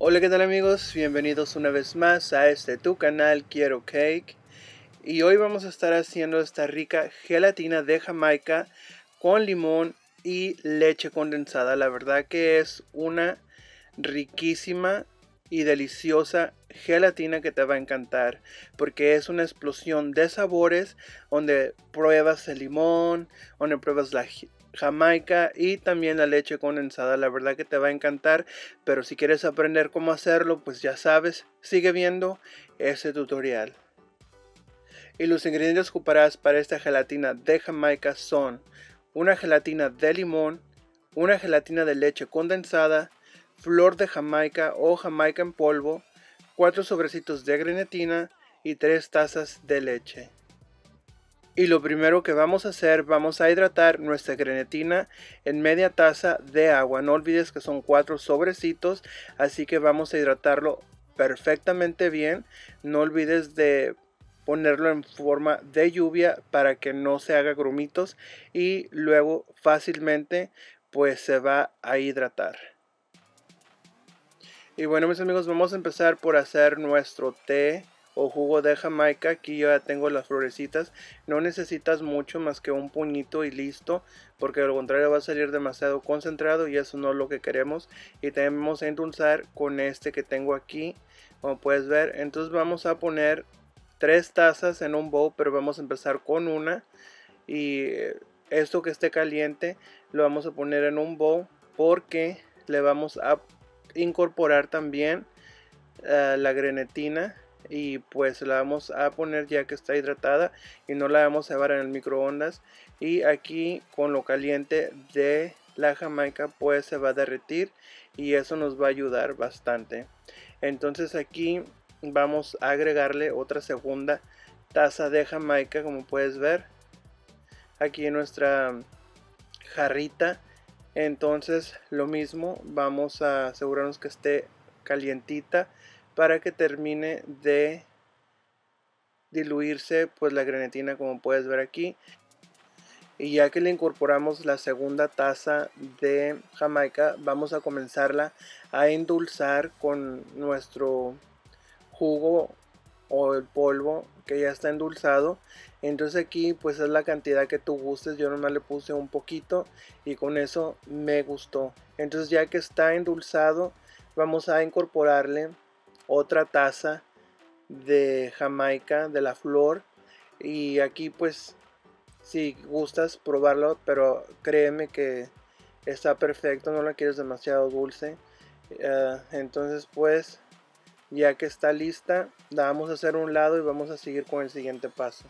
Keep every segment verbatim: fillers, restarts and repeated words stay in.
Hola, ¿qué tal amigos? Bienvenidos una vez más a este tu canal Quiero Cake. Y hoy vamos a estar haciendo esta rica gelatina de Jamaica con limón y leche condensada. La verdad que es una riquísima y deliciosa gelatina que te va a encantar, porque es una explosión de sabores donde pruebas el limón, donde pruebas la Jamaica y también la leche condensada. La verdad que te va a encantar, pero si quieres aprender cómo hacerlo, pues ya sabes, sigue viendo ese tutorial. Y los ingredientes que ocuparás para esta gelatina de Jamaica son una gelatina de limón, una gelatina de leche condensada, flor de Jamaica o Jamaica en polvo, cuatro sobrecitos de grenetina y tres tazas de leche. Y lo primero que vamos a hacer, vamos a hidratar nuestra grenetina en media taza de agua. No olvides que son cuatro sobrecitos, así que vamos a hidratarlo perfectamente bien. No olvides de ponerlo en forma de lluvia para que no se haga grumitos y luego fácilmente pues se va a hidratar. Y bueno mis amigos, vamos a empezar por hacer nuestro té o jugo de Jamaica. Aquí yo ya tengo las florecitas. No necesitas mucho más que un puñito y listo, porque de lo contrario va a salir demasiado concentrado y eso no es lo que queremos. Y también vamos a endulzar con este que tengo aquí, como puedes ver. Entonces vamos a poner tres tazas en un bowl, pero vamos a empezar con una. Y esto que esté caliente lo vamos a poner en un bowl porque le vamos a incorporar también uh, la grenetina, y pues la vamos a poner ya que está hidratada y no la vamos a llevar en el microondas. Y aquí con lo caliente de la Jamaica pues se va a derretir y eso nos va a ayudar bastante. Entonces aquí vamos a agregarle otra segunda taza de Jamaica, como puedes ver aquí en nuestra jarrita. Entonces lo mismo, vamos a asegurarnos que esté calientita para que termine de diluirse pues la grenetina, como puedes ver aquí. Y ya que le incorporamos la segunda taza de Jamaica, vamos a comenzarla a endulzar con nuestro jugo o el polvo que ya está endulzado. Entonces aquí pues es la cantidad que tú gustes. Yo nomás le puse un poquito y con eso me gustó. Entonces ya que está endulzado, vamos a incorporarle otra taza de Jamaica, de la flor. Y aquí pues si gustas probarlo, pero créeme que está perfecto, no la quieres demasiado dulce. Uh, entonces pues ya que está lista, la vamos a hacer a un lado y vamos a seguir con el siguiente paso.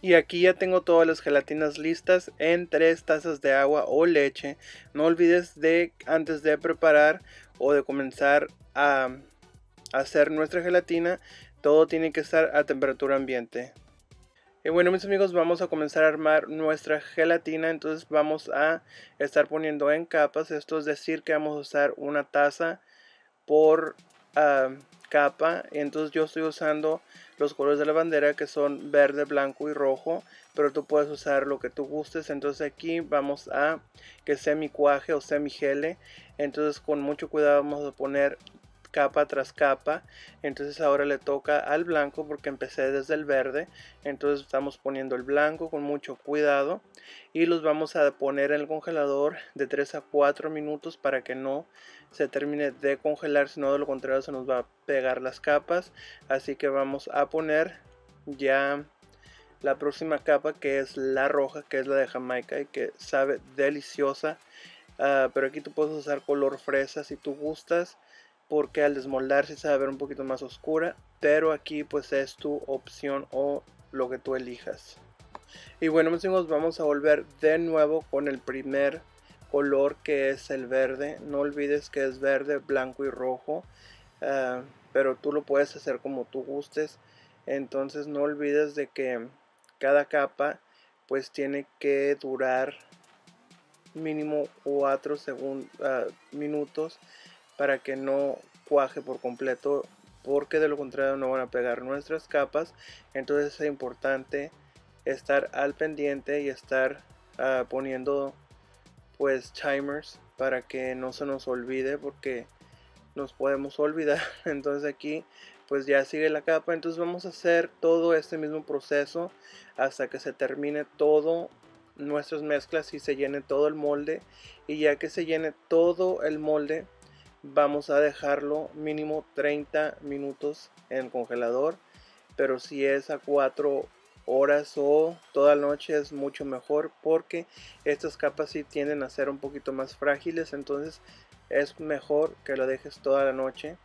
Y aquí ya tengo todas las gelatinas listas en tres tazas de agua o leche. No olvides de antes de preparar o de comenzar a hacer nuestra gelatina, todo tiene que estar a temperatura ambiente. Y bueno mis amigos, vamos a comenzar a armar nuestra gelatina. Entonces vamos a estar poniendo en capas. Esto es decir que vamos a usar una taza por uh, capa. Entonces yo estoy usando los colores de la bandera, que son verde, blanco y rojo, pero tú puedes usar lo que tú gustes. Entonces aquí vamos a que semi cuaje o semi gele. Entonces con mucho cuidado vamos a poner capa tras capa. Entonces ahora le toca al blanco porque empecé desde el verde. Entonces estamos poniendo el blanco con mucho cuidado y los vamos a poner en el congelador de tres a cuatro minutos para que no se termine de congelar, sino de lo contrario se nos va a pegar las capas. Así que vamos a poner ya la próxima capa, que es la roja, que es la de Jamaica y que sabe deliciosa. Uh, pero aquí tú puedes usar color fresa si tú gustas, porque al desmoldarse se va a ver un poquito más oscura, pero aquí pues es tu opción o lo que tú elijas. Y bueno mis amigos, vamos a volver de nuevo con el primer color, que es el verde. No olvides que es verde, blanco y rojo, uh, pero tú lo puedes hacer como tú gustes. Entonces no olvides de que cada capa pues tiene que durar mínimo cuatro segundos, uh, minutos, para que no cuaje por completo, porque de lo contrario no van a pegar nuestras capas. Entonces es importante estar al pendiente y estar uh, poniendo pues timers para que no se nos olvide, porque nos podemos olvidar. Entonces aquí pues ya sigue la capa. Entonces vamos a hacer todo este mismo proceso hasta que se termine todo nuestras mezclas y se llene todo el molde. Y ya que se llene todo el molde, vamos a dejarlo mínimo treinta minutos en el congelador, pero si es a cuatro horas o toda la noche es mucho mejor, porque estas capas sí tienden a ser un poquito más frágiles. Entonces es mejor que lo dejes toda la noche.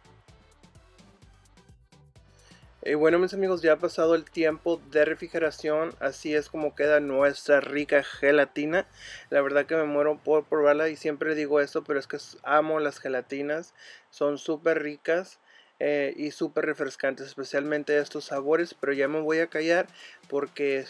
Y bueno, mis amigos, ya ha pasado el tiempo de refrigeración. Así es como queda nuestra rica gelatina. La verdad que me muero por probarla, y siempre digo esto, pero es que amo las gelatinas. Son súper ricas eh, y súper refrescantes, especialmente estos sabores. Pero ya me voy a callar porque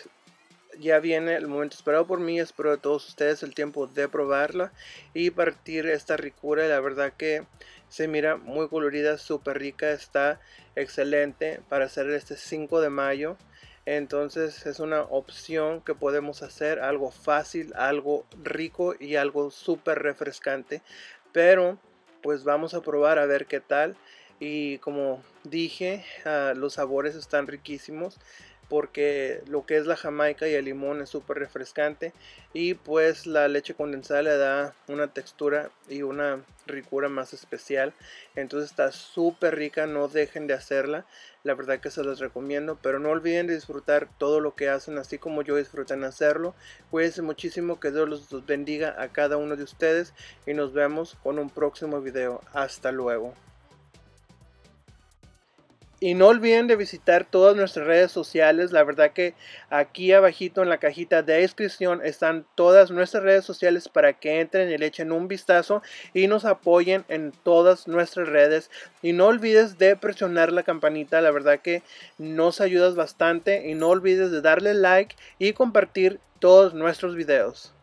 ya viene el momento esperado por mí. Espero de todos ustedes el tiempo de probarla y partir esta ricura. La verdad que se mira muy colorida, súper rica, está excelente para hacer este cinco de mayo. Entonces es una opción que podemos hacer, algo fácil, algo rico y algo súper refrescante. Pero pues vamos a probar a ver qué tal. Y como dije, uh, los sabores están riquísimos, porque lo que es la jamaica y el limón es súper refrescante, y pues la leche condensada le da una textura y una ricura más especial. Entonces está súper rica, no dejen de hacerla, la verdad que se los recomiendo. Pero no olviden de disfrutar todo lo que hacen, así como yo disfruté en hacerlo. Cuídense muchísimo, que Dios los bendiga a cada uno de ustedes, y nos vemos con un próximo video. Hasta luego. Y no olviden de visitar todas nuestras redes sociales. La verdad que aquí abajito en la cajita de descripción están todas nuestras redes sociales para que entren y le echen un vistazo y nos apoyen en todas nuestras redes. Y no olvides de presionar la campanita, la verdad que nos ayudas bastante. Y no olvides de darle like y compartir todos nuestros videos.